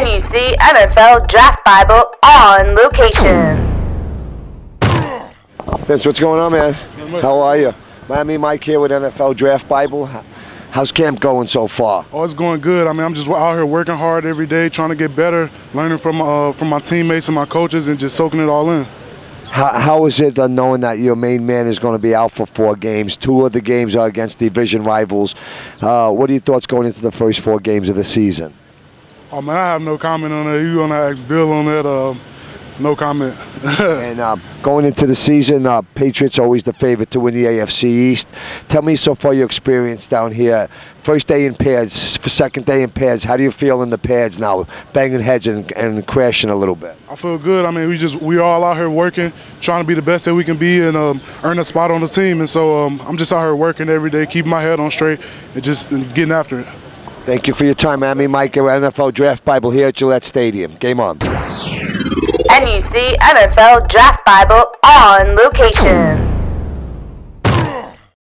NEC NFL Draft Bible on location. Vince, what's going on, man? How are you? Miami Mike here with NFL Draft Bible. How's camp going so far? Oh, it's going good. I mean, I'm just out here working hard every day, trying to get better, learning from my teammates and my coaches, and just soaking it all in. How is it knowing that your main man is going to be out for 4 games? 2 of the games are against division rivals. What are your thoughts going into the first 4 games of the season? Oh, man, I have no comment on that. You're going to ask Bill on that. No comment. And going into the season, Patriots always the favorite to win the AFC East. Tell me so far your experience down here. First day in pads, second day in pads. How do you feel in the pads now? Banging heads and crashing a little bit. I feel good. I mean, we're all out here working, trying to be the best that we can be and earn a spot on the team. And so I'm just out here working every day, keeping my head on straight and just getting after it. Thank you for your time, Miami Mike. NFL Draft Bible here at Gillette Stadium. Game on. NEC NFL Draft Bible on location.